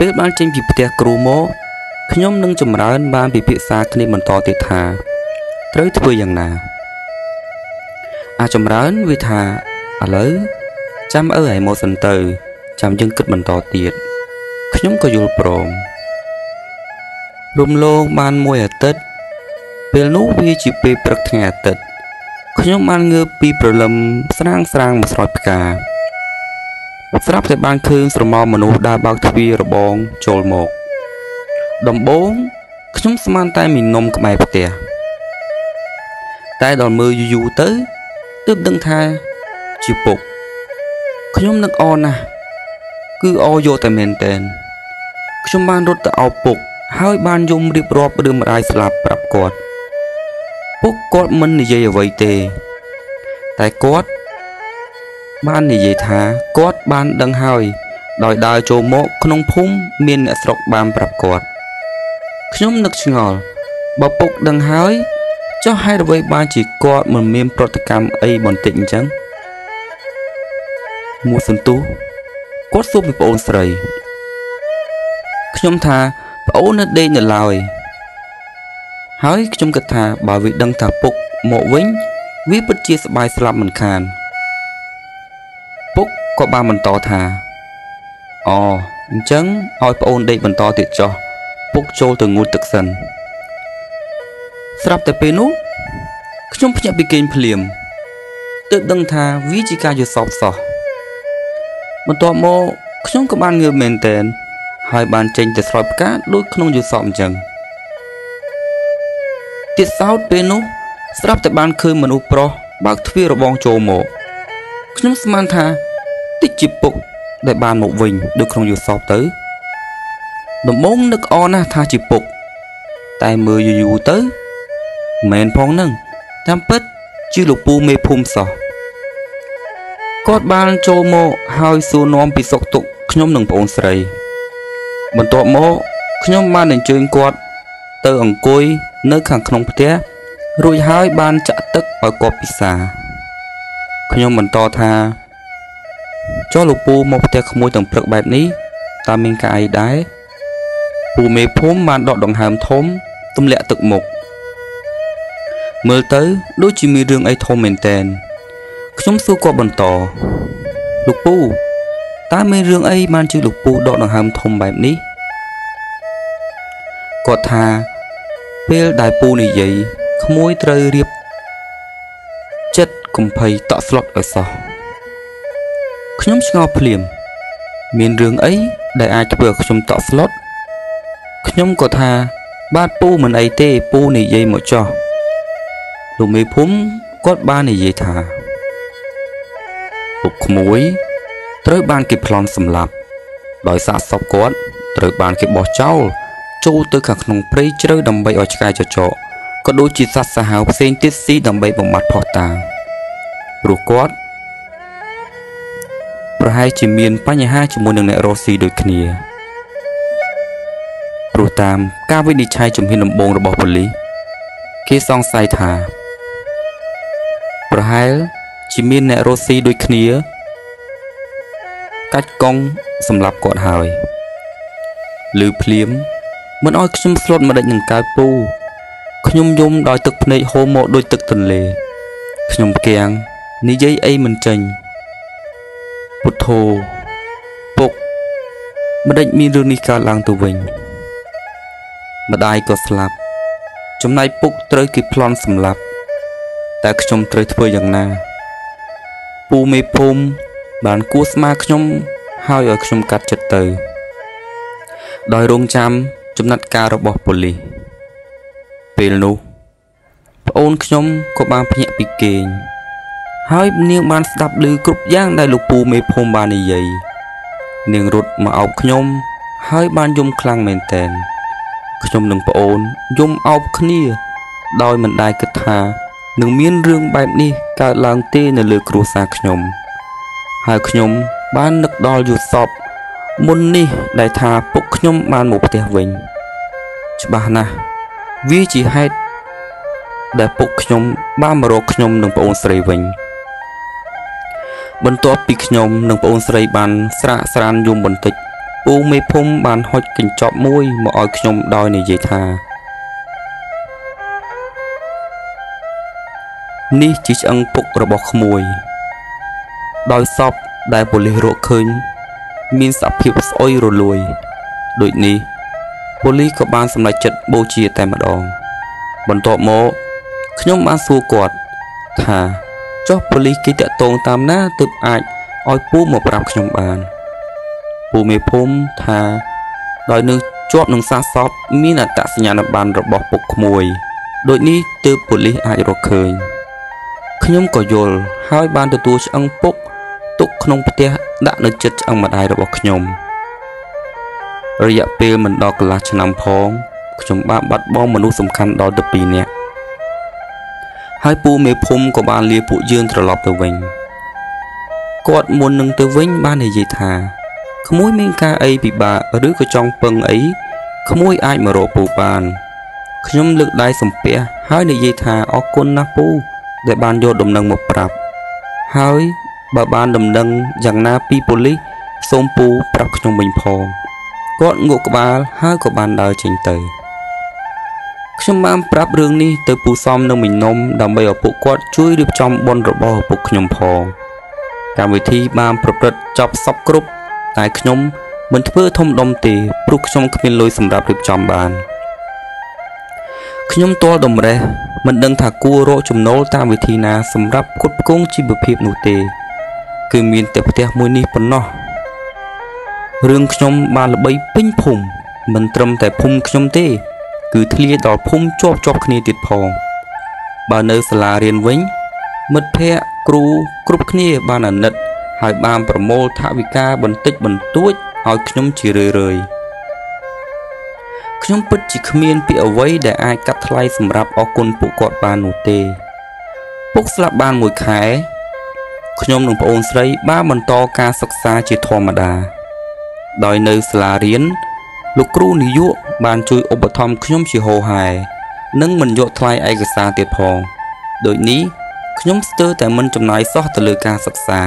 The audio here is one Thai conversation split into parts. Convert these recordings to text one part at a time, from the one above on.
เปิดบ้านจิมพิบเตียกรูโมขย่มนึ่งจุ่มร้านบ้านปิพิษาคณิมันต่อติดหาเรื่อยทวีอย่างนาอาจุ่มร้านวิธาอะไรจำเอ๋ยโมสันเตอร์จำยังกึดมันต่อติดขย่มก็ยุลโปรมรุมโลบ้านมวยเต็ดเปลนุวีจิเปปรักแง่เต็ดขย่มบ้านเงือปีประลำสร้างสร้างมาสลายกาสรับแต่บางคืนสมองมนุษย์ได้บางทีระบองโจลหมกดมโบ้งขย่มสมานใต้มีนมกับไม้ปะเตะใต้ดอนมืออยู่ๆตื้อตึบดังทายจิปุกขย่มนักออนนะคืออโยแต่เมนเตนขย่มบ้านรถแต่เอาปุกให้บ้านยมรีบรอบเดิมรายสลับปรับกอดปุกกอดมันในเย่ไว้เตะแต่กอดบ้านนี่ยายท้ากอดบ้านดังหอยดอยดาวโจโมขนมพุ่มเมียนสรกบานปรับกอดขย่มนักชงอลบปุกดังหอยเจ้าให้ระเวยบ้านจีกอดเหมือนเมียนปฏิกรรมไอบอนติ่งจังมัวสันตุกอดสู้ไปปนใส่ขย่มท้าปนนัดเดนอย่าลอยหอยขย่มกระทาบ่าววิดังท้าปุกโมวิ่งวิปจีสบายสลับเหมือนคานก็บ้านมันต่อทาอ๋อจังออยปอนได้มันต่อติดจอปุกโจถึงงูตึกสันสลับแต่เปนุขย่มพยายามไปเกณฑ์เปลี่ยมตึกดังทาวิจิการอยู่สอบสอมันต่อโมขย่มกับบ้านเงือเมนเตนหายบ้านเจนจะสอบก้าด้วยขนมอยู่สอบจังติดสาวเปนุสลับแต่บ้านคืนมันอุปรบากทวีระบองโจโมขย่มสมานทาติดจิบปุกได้บานหมกวิงดูครงอยู่สอบเต๋อดมมงนึกออนะทาจิบปุกแต่มืออยู่เต๋อแมนพองนั่งทำเป็ดจิลูกปูเมพุ่มสอกอดบานโจโมหอยสูนอมปิศกตุกขย่มหนึ่งปอนใส่บนตัวโมขย่มมาหนึ่งเจงกอดเต๋ออังกุยเนื้อขังขนมเตี้ยรวยหอยบานจะตึกออกกอปิสาขย่มบนต่อทาเจ้าลูกปูมกแต่ขโมยต่างเปลือกแบบนี้ตามเมงกายได้ปูเมย์พุ่มมาดอกดองหามทมตุ้มเละตึกหมกเมื่อเต๋อด้วยจิมีเรื่องไอ้ทมเหม็นแตนขย่มสู้กับบนต่อลูกปูตามเมเรื่องไอ้มันชื่อลูกปูดอกดองหามทมแบบนี้กอดทาเปลได้ปูนี่ใหญ่ขโมยเตยเรียบเจ็ดกุมภัยต่อสล็อตไอ้สอขย่มชงอเปลี่ยมเมียนเรื่องไอ้ได้อาจจะเปิดขย่มต่อสล็อตขย่มก็ทาบ้านปูเหมือนไอเต้ปูในเย่หมดจอลูกเมย์พุ่มกอดบ้านในเย่ทาปุกขโมยเตยบ้านเก็บพลอนสำหรับลอยสาสอบกอดเตยบ้านเก็บบ่อเจ้าโจเตยขังขนมเปรี้ยเตยดำใบออกจากใจจ่อก็ดูจิตสัตว์สหายเซนติซีดำใบบ่มัดพอตารูกอดประหายจิมีนปัญญาห้าจุมหนึ่งในโรซีโดยคณีรูตามก้าววินิจฉัยจุมหินลำบงระบอบลิเคซองไซถาประหายจิมีนในโรซีโดยคณีกัดกองสำหรับกอดหายหรือเพลียมมันอ้อยขยมสลดมาได้หนึ่งกายปูขยมยมดอยตึกในโฮโมโดยตึกตันเลขยมเกียงนิยัยไอมันจังพุทโธปกมาได้มีเรื่องนี้การล้างตัวเองมาได้ก็สลับจำนายปุกเตยกิพลอนสำหรับแต่ขยมเตยทั่วอย่างนาปูเมพมบานกู้สมาขยมห้อยขยมกัดจัดเตยดอยโรงจำจำนัดการระบอบปลีเปลนุโอนขยมก็บางพญาปิเกงหายเนียงบานสดับหรือกรุบย่างได้ลูกปูเมพมบานใหญ่เนียงรถมาเอาขยมหายบานยมคลังเมนเตนขยมหนึ่งปอนยมเอาขณีดอยมันได้กระทาหนึ่งเมียนเรื่องแบบนี้การล้างเต้ในเลือกครูสาขยมหายขยมบ้านนักดอยอยู่สอบมุนนี่ได้ทาปุกขยมบานหมกเตะเวงฉบานะวิจิให้ได้ปุกขยมบ้านมารอขยมหนึ่งปอนเสรีเวงบนตัวปีกขยมหนึ่งปอนใส่บันสระสารยุมบนติดป ปูไม่พุ่มบานหดกินจอบมุ้ยมาออยขยมดอยในเยธานี่จิตอังปุกระบอกขโมยดอยซอบได้บริโภคคืนมีสับผิวสอยรลวยโดยนี้บริกบาลสำหรับจัดโบชีแต่มาดองบนโต๊ะโมขยมบานสูกอดถ้าจอบบริกิจตรงตามหน้าตึบอายออยปูมาปรับขยมบานปูเมพุ่มถ้าดอยนึกจอบหนึ่งซาซอบมีนัดตัดสัญญาณบานระบอกปุกขโมยโดยนี้ตึบบริอายรลเคยขยมก่อยลหายบานตัวอังปุกตุกขนมเปียดักนึกจัดอังมาได้ระบอกขยมระยะเปรมันดอกกลาชนำพองขยมบ้าบัดบ้องมนุษย์สำคัญดอกเดปีเนี่ยให้ปูเมพุ่มกับบานเลียปูยืนตลอดตัวเวงกอดมวลหนึ่งตัวเวงบ้านในยีธาขโมยเมงกาไอปีบาหรือกระจองเปิงไอขโมยไอมาโรปูบานขยมเลือกได้สมเปียให้ในยีธาออกคนนับปูได้บานโยดมดังหมดปรับให้บ่าบานดมดังอย่างนาปีปุลิสมปูปรับขยมบินพองกอดงูกบาลให้กบาลได้เฉยเตยขยมบ้านปรับเรื่องนี้เตยปูซ้อมนำมินนมดำใบอปูกอดช่วยดึบจอมบนระบอปูขยมพองการวิธีบ้านประพฤติจับซับกรุบนายขยมเหมือนเพื่อทมดมตีปลุกขยมขึ้นเลยสำหรับดึบจอมบานขยมตัวดมเร่มันดังถากูโรจุมโนตามวิธีนาสำหรับคุดกงจีบเพียบหนูเตคือมีแต่ประเทศมวยนี้ปนนอเรื่องขยมบานระบายปิ้งพุ่มมันตรมแต่พุ่มขยมเตคือทะเลดอกพุ่มจอบจอบคณีติดพองบานเนอสลาเรียนเว้นมัดเพะครูกรุบคณีบานอันนัดหายบานประโมทาวิกาบันติดบันตุ้ยเอาขยมจีเรยขยมปิดจิขมีนเปียไว้ได้อายกัดทลายสำหรับออกคนปุกกอดบานหนูเตปุกสลับบานมวยขายขยมหนึ่งพระองค์ใส่บ้าบันตอการศึกษาจีธรรมดาโดยในสลาเรียนลูกครูนิยุบานช่วยอบทอมขยมชีโฮไฮนั่งมันโยทลายเอกสารเตียพองโดยนี้ขยมสเตอร์แต่มันจำหน่ายซอตะลือการศึกษา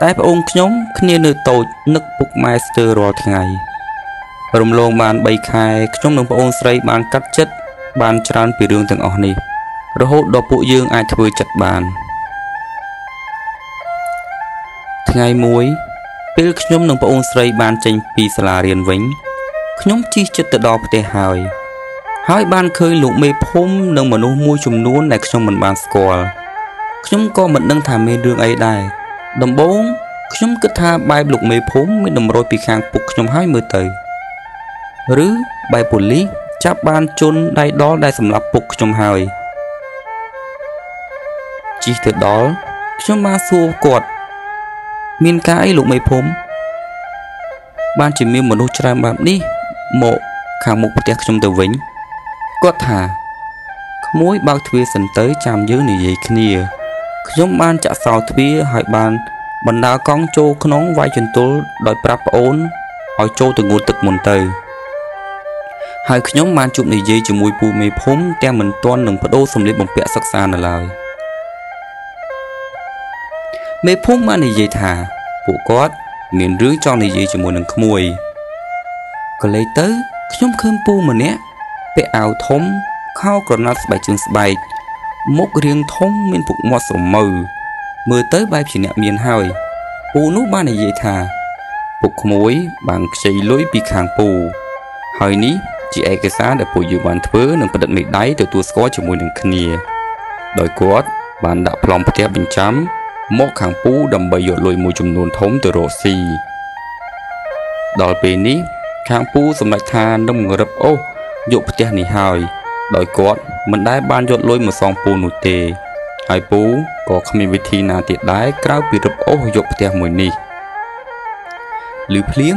แต่พระองค์ขยมคณีเนื้อโตนึกปุกไมสเตอร์รอไงรวมลงบานใบคายขยมหนึ่งพระองค์ใส่บานกัดจัดบานจรานปีเรื่องต่างอ่อนนี้ระหดดอกปุยืงไอทเวจัดบานไงมวยเป็นขยมหนึ่งพระองค์ใส่บานเจงปีสลาเรียนเว้นขยมจีจัตดอกเตหายหายบานเคยหลุมเมพุ่มหนึ่งมนุษย์มวยชุมนู้นในขยมมันบานสกอลขยมก็มันนั่งถามเมเรื่องไอได้ดมบงขยมกระทาใบหลุมเมพุ่มไม่ดมโรยปีคางปุกขยมหายมือเตยหรือใบปุลิจับบานจนได้ดอได้สำหรับปุกขยมหายจีจัตดอกขยมมาสู้กอดมีนกาไอหลุมไม่พุ่มบ้านจิมีมนุษย์ชราแบบนี้โมขามุกเตียขยมเตวิงก็ถ่าขโมยบางทวีสันเตยจามเยอะหนียิ่งขึ้นเยอะขยมบ้านจะสาวทวีหายบ้านบรรดากองโจขนองไว้จนตัวโดยปรับโอนเอาโจตัวงูตึกมุนเตยหายขยมบ้านจุ่มหนียิ่งจมูกปูไม่พุ่มแต่เหมือนตอนหนึ่งพระโดสมเด็จบงเปียสักซานอะไรเมพุ่มมาในเยธาปุกอดเหมือนรื้อจองในเยจมูกหนังขมวยก็เลยเตอขยมเคิมปูเหมือนเนี้ยไปเอาทมข้าวกระนัดสบายจึงสบายมกเรียงทมเหมือนปุกมอสมมือมือเตอใบผิวเนี่ยเหมือนหอยปูนุบ้านในเยธาปุกขมวยบางใจลุยปีขางปูหอยนี้จีเอกซ่าได้ปูอยู่วันเถอหนึ่งประดับเมฆได้ตัวสกอจมูกหนังขเนียโดยกอดบานดาพลอมประเทศบินจ้ำมกขางปูดำใบหยดลอยมูจุมนวนทมตัวโรซีดอยปีนี้ขางปูสมัยทานดมรับโอ้หยกพเทนิหายดอยกอดมันได้บานหยดลอยมาซองปูนูเตหายปูก็ขมีวิธีนาติดได้กล้าวปีรับโอ้หยกพเทมวยนี้หรือเพลี้ยง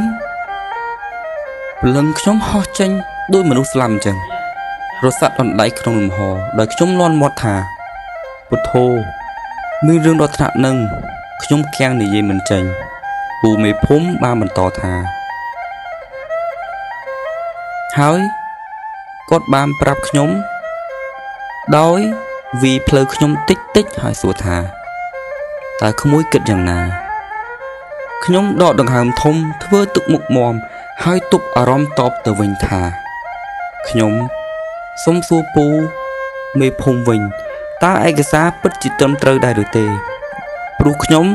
พลังขยมหอจังด้วยมนุษย์ลำจังรสสัตว์อ่อนได้ขนมหอดอยขยมร้อนมอดหาปุโธมีเรื่องดอทะนึงขยมแกงในเยมันเจงปูไม่พุ่มบ้ามันต่อทาเฮ้ยกดบามปรับขยมโดยวีเพลขยมติ๊กหายสัวทาแต่ขโมยเกิดอย่างนาข ขยมดอกดังหามทมเพื่อตุกมุกมอมให้ตุบอารมณ์ตอบเตวินทาขยมสมสูปูเมพงวินตาเอกสารปัจจิตมเตอได้หรือเตปลุกขยม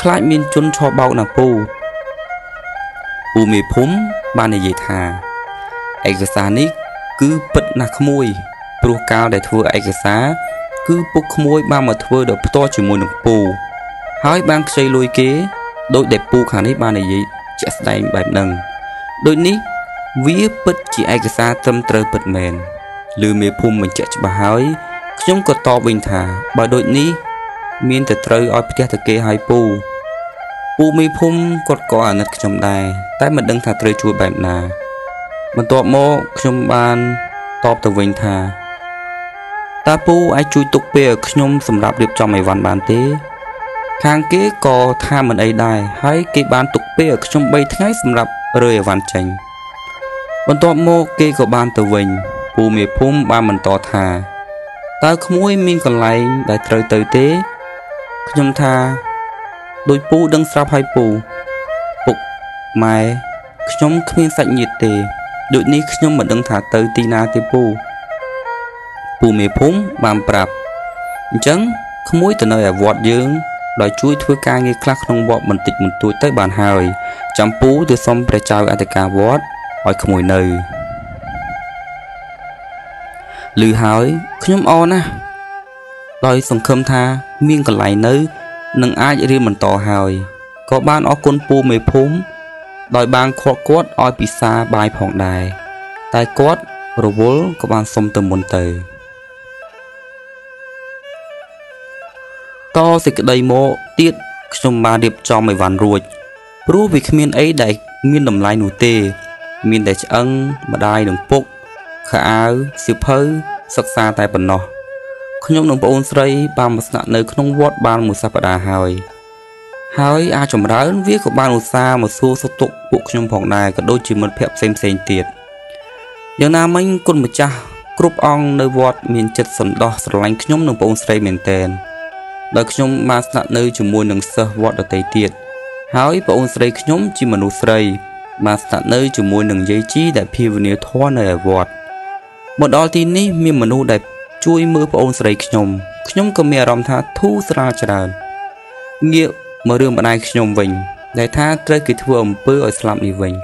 คล้ายมีนจนชอบเบาหนักปูปูเมพงบานในเยธาเอกสารนี้คือปัดหนักขโมยปลุกกาวได้เถื่อเอกสารคือปุกขโมยบ้ามาเถื่อเด็กตัวจมูกหนักปูให้บางใจลอยเก๋โดยเด็กปูขานี้บานในเยจะแสดงแบบนั้นโดยนี้วิปัจจิเอกสารจำเตอปัดแมนหรือเมพุมมันจะจะบ่ายย่อมก็ต่อวินทาบ่โดยนี้มีนแต่เตยอ้อยพิจารณาเกยหายปูปูเมพุมกดก่อนัดขยมได้แต่มันดังถ้าเตยช่วยแบบนามันตอบโมขยมบานตอบแต่วินทาตาปูไอช่วยตกเปียขยมสำหรับเรียบจอมไอวันบานเต้ทางเกยก่อท่ามันไอได้ให้เกยบานตกเปียขยมใบท้ายสำหรับเรือวันเจงมันตอบโมเกยก็บานแต่วินปูเมพุมบ้านมันต่อทาตาขโมยมีนกันไหลได้เตยเตยเต้ขยมทาโดยปูดังสาวไพปูปุกไม้ขยมขมิ้นสัญญาเตโดยนี้ขยมมันดังถาเตยตีนาเตปูปูเมพุมบ้านปรับจังขโมยแต่เนยวอดยืงได้ช่วยทำการเงยคลักน้องบอบมันติดมันตัวใต้บ้านหายจำปูตัวส้มประจาวอันตราวอดไอขโมยเนยหรือหายขยมอนะลอยส่งคำทาเมียงกันไหลเนื้อนังอาจะเรียนมันต่อหายก็บ้านออกคนปูเมพุมลอยบางขวดกวดออยปีซาบายผ่องได้ตายกวดโรบลก็บ้านสมตมนเตยต่อสิกระไดโมเตียดขยมมาเดียบจอมไม่หวานรวยรู้วิขมิ้นไอ้ได้เมียนดำไหลหนูเตเมียนได้จะอังมาได้หนึ่งปุ๊กข้าวสิเพอศักษาตายปนนอขยมหนุ่มปอนสไรบางมัสนาเนยขนมวอดบางมุสาปดาหายหายอาจมร้านวิ่งกับบางอุซามาสู้สตุกปุกขยมผ่องนายกับโดยจีมันเพียบเซมเซนเตียดอย่างนั้นมันกุนมาจ้ากรุบอ่องเนยวอดมีนจัดสนดอสไลน์ขยมหนุ่มปอนสไรเหม็นเตนโดยขยมมาสนาเนยจมูกหนึ่งเซวอดเตยเตียดหายปอนสไรขยมจีมันอุสไรมาสนาเนยจมูกหนึ่งเยจีแต่พิวเนียท้อเนยวอดบนดอลทีนี้มีมนุษย์ได้ช่วยมือพระองค์ใส่ขยมขยมก็มีอารมณ์ท่าทูสราจารเงี่ยมาเรื่องบันไดขยมวิ่งได้ท่าเตะกิจวัตรเพื่ออิสลามอีวิ่ง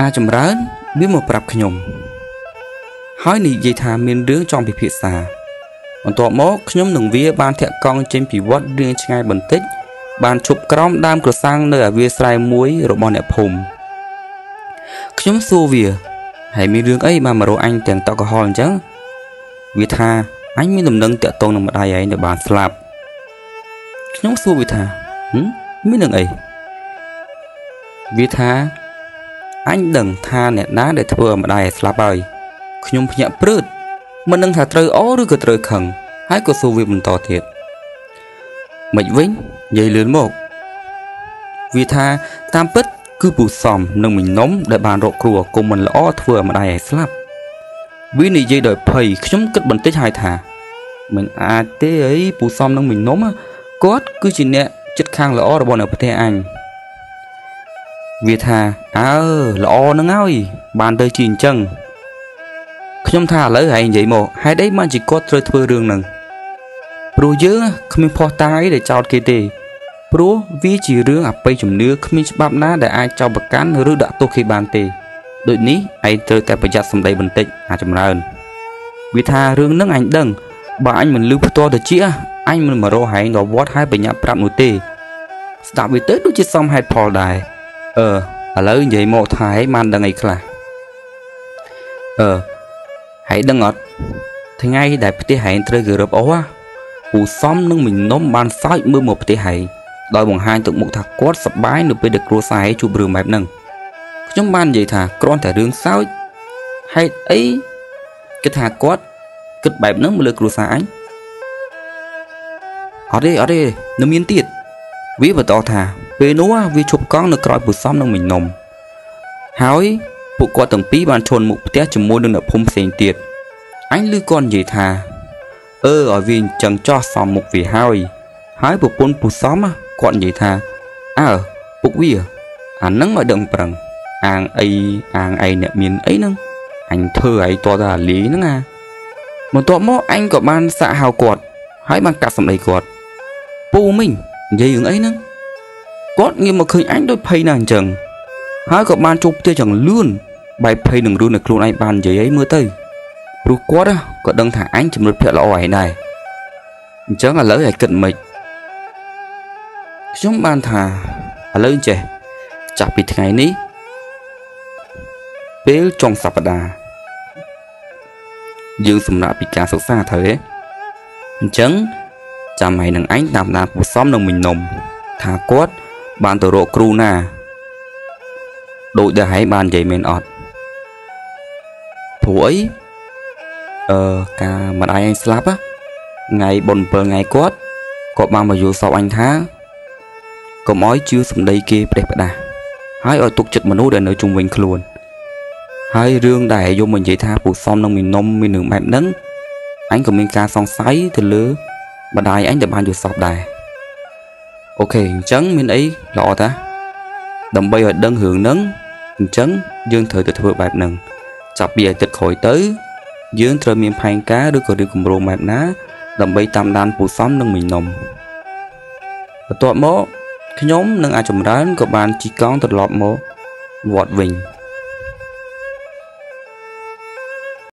อาจำร้านวิมลปรับขยมหายหนีเยธามีเรื่องจองผิดผิดสาบนตัวหม้อขยมหนึ่งเวียบานแทะกองเจมผีวัดเรื่องง่ายบันทึกบานฉุบกล้อมดามกระซังเนื้อเวียสายมวยรบบอลแหนพมขยมสูเวียให้มีเรื่องไอ้มาโรอันแต่งตอกหอนจังวิธาอันมีหนุ่มดังเตะตรงหนุ่มอะไรไอ้ในบานสลับน้องสู้วิธามีหนึ่งไอ้วิธาอันดังท่าเนี่ยน้าได้เถื่อมาได้สลับไปขยมพยับปลื้ดมันดังท่าเตยอ้อหรือก็เตยขังให้ก็สู้วิมันต่อเถิดไม่วิ่งใหญ่เลือนหมดวิธาตามปิดคือปูซอมนั่งมินน้มได้บานรกครัวกมันละอ้อเถื่อมาได้สลับวินิจได้เผยขยมกึดบันทึกหายถามันอาเตไอปูซอมนั่งมินน้มกอดคือจีเนะจัดข้างละอ้อระบอนเอาประเทศอังวิธาละอ้อนั่งเอาอีบานเตยจีนจังขยมท่าเลยหายใหญ่หมดหายได้มันจีกอดเตยเถื่อเรื่องหนึ่งปรูเยอะขมิ้นพอตายได้จอดเกตีเพราะวิจิเรื่องอับไปจมเนื้อขมิ้นฉบับน้าได้ไอเจ้าบักกันหรือดักตัวขี้บานเตยโดยนี้ไอเตยแต่ประหยัดสมได้บันเตยอาจจะมาเอิญวิธาเรื่องนั่งอันดังบ่าอันมันลืมตัวเดือดเชี่ยอันมันมาโรหายดอกวอดหายประหยัดปรับหนูเตยสตาร์วิเตยดูจิตซ้อมหายพอได้อะไรใหญ่หมดหายมันดังไงคลาหายดังอดทั้งไงได้ประเทศหายเตยเกือบเอาวะปูซ้อมนึงมินน้มบานซ้ายมือหมดประเทศหายโดยบางหายตกมุกถักกอดสบายหนูไปเด็กรัวสายจูบเรือแบบนึงขยมบ้านใหญ่ถากรอนแต่เรื่องเศร้าให้ไอ้กระถากอดกึดแบบนั้นมาเลยกลัวสายเอาดิน้ำยินติดวิบต่อถาเปนัววิชุบก้องนึกกรอยปุซ้อมนั่งมินนมหายปุกกอดตั้งปีบานชนมุกเตี้ยจมูกนึกหนับพุ่มเสียงติดอันลือก้อนใหญ่ถาเอาวินจังจ่อซ้อมมุกวีหายปุกปนปุซ้อมก้อนใหญ่ถา ปุกวิ่งอันนั่งมาดังปรังอังไอเนี่ยมีไอนั่งอันเธอไอตัวตาลีนั่งมันตัวมออันกับมันสะหาวกอดให้มันกัดสำเร็จกอดปูมิงยัยอย่างไอนั่งกอดเงี้ยมาเคยอันโดยเพย์นางจังให้กับมันจุกเจจังลื่นใบเพย์หนึ่งรูในครูไอปานยัยเมื่อเตยรู้กอดก็ดังถ่ายอันจำนวนเพื่อละอ่อยได้จังอะไรไอเกิดมิดช่วงบ้านถ่าอะไรเจ๊จากปีที่ไงนี้เปิลจงสัปดาห์ยืนสมนาปีการศึกษาเถอะจังจำให้หนังอันตามนาผู้ซ้อมหนังมินนมทาโคตบ้านตัวโรครูน่าโดยได้ให้บ้านใหญ่เมนอดผู้ไอ้การมันไอ้อันสลับอะไงบนเปิลไงโคตก็มาอยู่สอบอันท้าก็ม้อยชื่อสมเด็จเกเปรตดาให้ออยตุกจิตมนุษย์เดินในจุ่มเวงคลวนให้เรื่องได้ยมมันใจท่าผู้ซ้อมน้องมีนมมีหนึ่งแบบนั้นอันก็มีการส่องไซส์เธอเลือบัดใดอันจะมาอยู่สอบได้โอเคจังมีนไอ้หล่อท่าดำไปออยเดินหึงนั้นจังยื่นเธอติดเพื่อแบบนั้นจับเบียติดข่อยตื้อยื่นเธอมีแพงก้าด้วยก็ดึงกลุ่มโรแบบนั้นดำไปตามด้านผู้ซ้อมน้องมีนมตัวโมขยมนังอาจมร้านกับบานจีกองตลอดโมวอดวิง